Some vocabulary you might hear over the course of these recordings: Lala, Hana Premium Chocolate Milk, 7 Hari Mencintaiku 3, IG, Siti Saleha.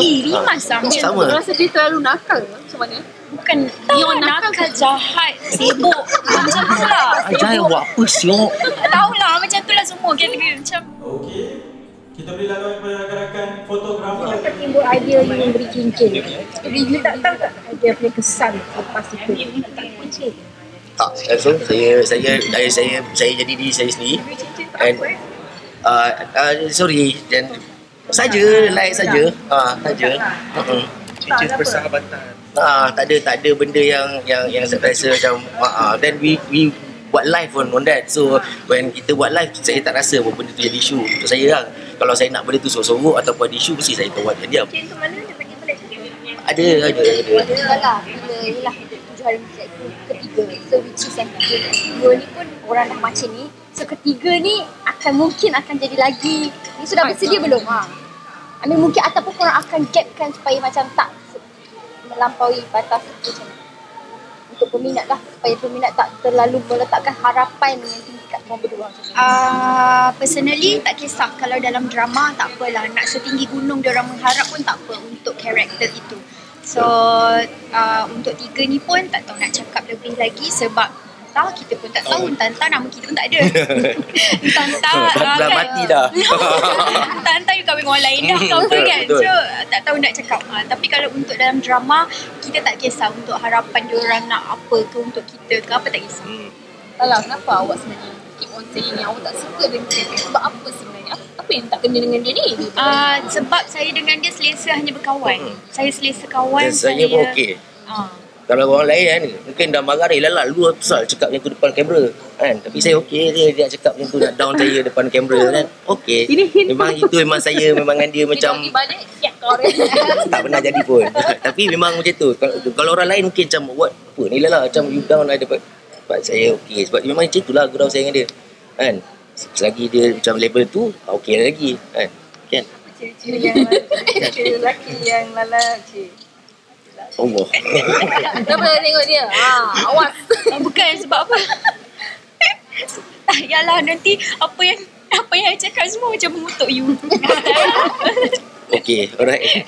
Rimas sama macam rasa dia terlalu nakal. Macam mana? Bukan dia nakal, jahat, sibuk. Macam tu lah. Jahat buat apa siok? Tahu lah macam tu lah semua kategori macam. Okey, kita beri laluan kepada rakan-rakan fotografer. Kita timbul idea you memberi cincin. Jadi you tak tahu tak idea punya kesan lepas itu? Tak cincin. Tak, saya jadi diri saya sendiri. And sorry dan saja like saja saja cincin persahabatan tak ada benda yang saya rasa macam then we buat live on that. So when kita buat live, saya tak rasa pun benda tu jadi isu untuk saya lah. Kalau saya nak benda tu sorok-sorok ataupun ada isu, mesti saya buat diam. Cincin tu mana dia pergi boleh ada inilah 7 hari mencintaiku ketiga. So which is yang kedua ni pun orang dah macam ni. So ketiga ni mungkin akan jadi lagi. Ni sudah bersedia belum? I mean, mungkin ataupun korang akan gapkan supaya macam tak melampaui batas itu macam untuk peminat lah, supaya peminat tak terlalu meletakkan harapan yang tinggi kat orang berdua macam personally tak kisah kalau dalam drama tak apalah, nak setinggi gunung diorang mengharap pun tak apa untuk karakter itu. So untuk tiga ni pun tak tahu nak cakap lebih lagi sebab tahu kita pun tak tahu, entah nama kita pun tak ada. Dah mati dah. Entah you kahwin orang lain dah kau pun kan. So tak tahu nak cakap. Tapi kalau untuk dalam drama, kita tak kisah untuk harapan diorang nak apa ke untuk kita ke apa, tak kisah. Salah, kenapa awak sebenarnya keep on saying yang awak tak suka dengan dia? Sebab apa sebenarnya? Apa yang tak kena dengan dia ni? Sebab saya dengan dia selesa hanya berkawan. Saya selesa kawan. Saya pun okey. Kalau orang lain kan, mungkin dah marah dia lalak lu pasal cakap macam tu depan kamera kan. Tapi saya okey dia cakap macam tu, nak down saya depan kamera kan. Okey. Memang itu memang saya memang dengan dia macam balik, tak pernah jadi pun. Tapi memang macam tu. Kalau orang lain mungkin macam buat apa ni lalak macam you down ada depan saya okey sebab memang macam itulah gurau saya dengan dia kan. Selagi dia macam level tu okey lagi kan. Kan. Ciri-ciri lelaki yang lalak cik. Allah. Kenapa dah tengok dia? Awas. Bukan sebab apa. Yalah nanti apa yang cakap semua macam mengutuk you. Okey, alright.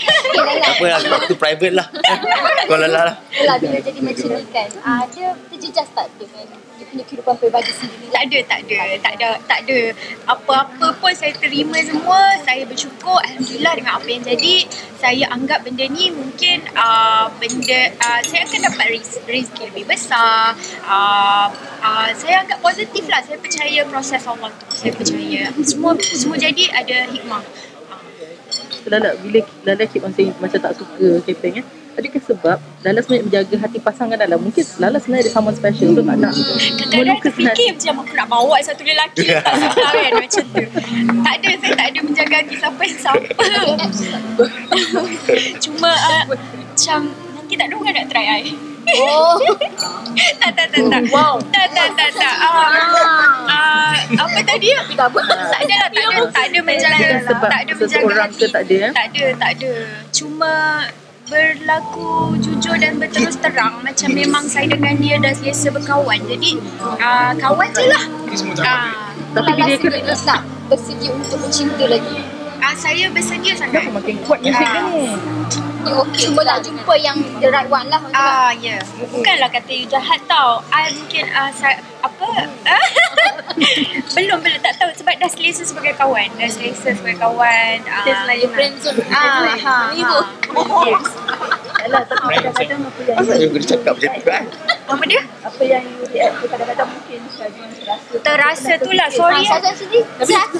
Apa lah, waktu private lah. Kalau lah. Yalah bila jadi macam ni kan. Dia terjejas tak dengan dia punya kehidupan peribadi sendiri? Tak ada. Apa-apa pun saya terima semua. Saya bersyukur alhamdulillah dengan apa yang jadi. Saya anggap benda ni mungkin saya akan dapat rezeki lebih besar. Saya anggap positif lah. Saya percaya proses Allah tu. Saya percaya semua jadi ada hikmah. Lala, bila Lala keep on saying macam tak suka captain kan, adakah sebab Lala sebenarnya menjaga hati pasangan Lala? Mungkin Lala sebenarnya ada someone special tu tak nak. Kadang-kadang terfikir macam aku nak bawa satu lelaki tak suka kan macam tu. Tak ada, saya tak ada menjaga hati siapa-siapa. Cuma macam nanti tak ada orang nak try I. Oh. Tak. Wow. Tak. Apa tadi? Tak ada menjaga hati. Tak ada. Cuma berlaku jujur dan berterus terang. Macam memang saya dengan dia dah selesa berkawan. Jadi kawan je lah. Tapi bila dia tak bersedia untuk mencinta lagi. Saya bersedia sangat. Makin kuat musik ni. Okay, cubalah jumpa yang the right one lah. Ya. Bukanlah kata you jahat tau. I mungkin saya apa? belum tak tahu sebab dah selesa sebagai kawan. Selesa sebagai kawan. Friends zone. Itu. Alah, tapi kadang-kadang apa yang saya boleh cakap macam tu kan. Apa dia? Apa yang you kadang-kadang mungkin terasa tu lah. Sorry.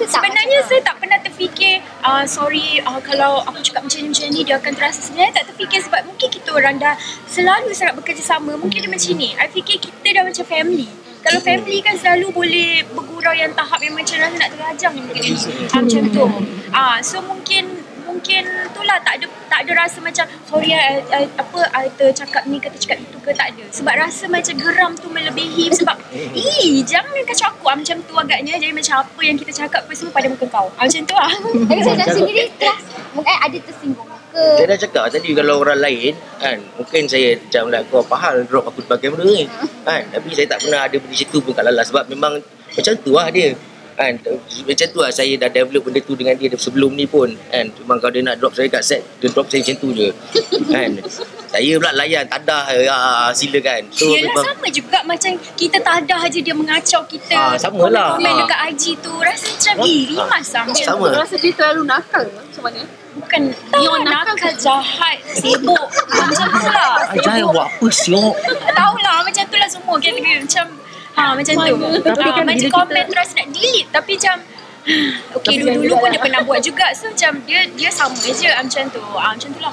Sebenarnya saya tak pernah terfikir sorry kalau aku cakap macam ni dia akan terasa. Sebenarnya tak terfikir sebab mungkin kita orang dah selalu sangat bekerjasama. Mungkin dia macam ni. I fikir kita dah macam family. Kalau family kan selalu boleh bergurau yang tahap yang macam rasa nak terajang mungkin ni. Macam tu. So mungkin itulah tak ada rasa macam sorry I tercakap ni ke tercakap itu ke, tak ada. Sebab rasa macam geram tu melebihi sebab jangan kacau aku macam tu agaknya. Jadi macam apa yang kita cakap pun semua pada muka kau. Macam tu lah. Tapi saya sendiri kelas mungkin ada tersinggung ke? Saya dah cakap tadi kalau orang lain kan mungkin saya macam nak kau pahal drop aku depan kamera ni kan. Tapi saya tak pernah ada benda situ pun kat Lala sebab memang macam tu lah dia. kan. Macam tu lah saya dah develop benda tu dengan dia sebelum ni pun kan. Cuma kalau dia nak drop saya kat set, dia drop saya macam tu je kan. Saya pula layan tadah, silakan. So, yelah, sama juga macam kita tadah je dia mengacau kita. Sama lah komen dekat IG tu, rasa macam rimas lah macam tu. Rasa dia terlalu nakal macam mana? Bukan dia nakal, jahat, sibuk macam tu lah. Jahat buat apa siok? Tahu lah macam tu lah semua kategori macam macam tu. Tapi kan macam komen terus nak delete, tapi macam okay, dulu pun dia pernah buat juga. So macam dia sama je macam tu. Macam tu lah.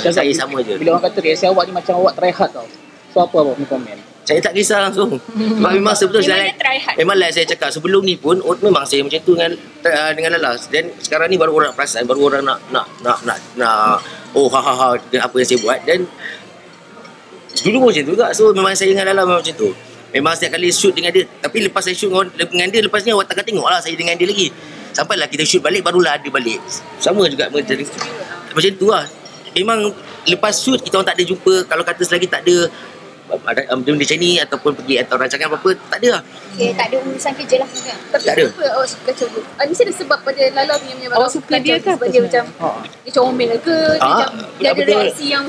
Saya sama je. Bila orang kata reaksi awak ni macam awak try hard tau, so apa awak punya komen? Saya tak kisah langsung. Sebab memang sebetul saya memang lah saya cakap sebelum ni pun memang saya macam tu dengan Lala. Dan sekarang ni baru orang perasan, baru orang nak oh hahaha apa yang saya buat. Dan dulu macam tu juga. So memang saya dengan Lala memang macam tu. Memang setiap kali shoot dengan dia. Tapi lepas saya shoot dengan dia, lepas ni awak takkan tengok lah saya dengan dia lagi. Sampailah kita shoot balik, barulah ada balik. Sama juga macam tu lah. Memang lepas shoot kita orang tak ada jumpa. Kalau kata selagi tak ada benda macam ni ataupun pergi atau rancangan apa-apa, tak ada lah. Okay, tak ada urusan kerja lah sebenarnya. Tapi kenapa awak suka kacau tu? Ni ada sebab pada Lala punya menyebabkan awak suka dia ke? Sebab dia macam dia comel ke? Dia ada reaksi yang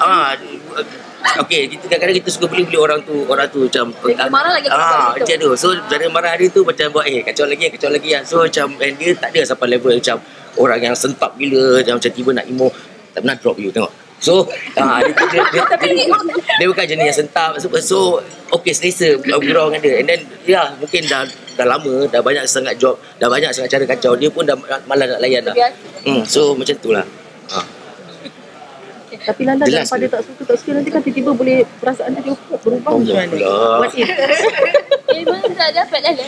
okay, kadang-kadang kita suka beli-beli orang tu macam marah lagi macam tu. So cara marah dia tu macam buat kacau lagi lah. So macam dia tak ada sampai level macam orang yang sentap gila macam tiba nak emo, tak pernah drop you tengok. So dia bukan jenis yang sentap. So okay, selesa bergurau dengan dia. And then ya mungkin dah lama, dah banyak sangat job, dah banyak sangat cara kacau, dia pun dah malas nak layan dah. So macam tu lah. Tapi Lala daripada tak suka nanti kan tiba-tiba boleh perasaan dia berubah macam mana? What if? Memang tak dapat Lala.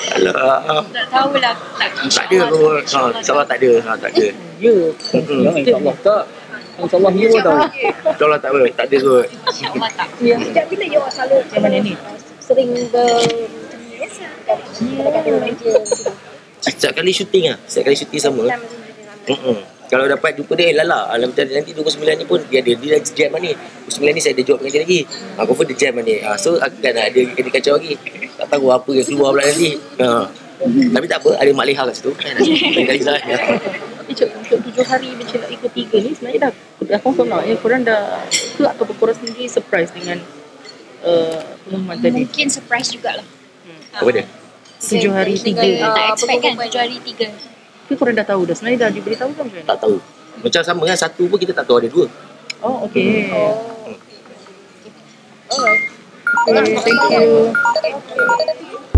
Alah. Tak tahulah. Tak ada pun. InsyaAllah tak ada. Ya. InsyaAllah tak. InsyaAllah you tau. InsyaAllah tak boleh. Tak ada kot. InsyaAllah tak. Sejak bila you awak selalu macam mana ni? Sering biasa. Kadang-kadang dia macam Setiap kali syuting sama. Kalau dapat jumpa dia, Lala, nanti 29 ni pun dia ada. Dia jam ni. 29 ni saya ada jawab dengan dia lagi. Aku pun ada jam ni. So aku kan ada kena kacau lagi. Tak tahu apa yang keluar pula nanti. Tapi tak apa, ada Mak Leha kat situ. Okey, Cik, untuk 7 hari Mencintaiku 3 ni sebenarnya dah confirm lah. Korang dah ke ataupun korang sendiri surprise dengan pengumuman tadi? Mungkin surprise jugalah. Apa dia? 7 hari 3. Tak expect kan? 7 hari 3. Tapi korang dah tahu dah? Sebenarnya dah diberitahu kan macam mana? Tak tahu. Macam sama kan, satu pun kita tak tahu ada 2. Oh, okey. Alright. Thank you.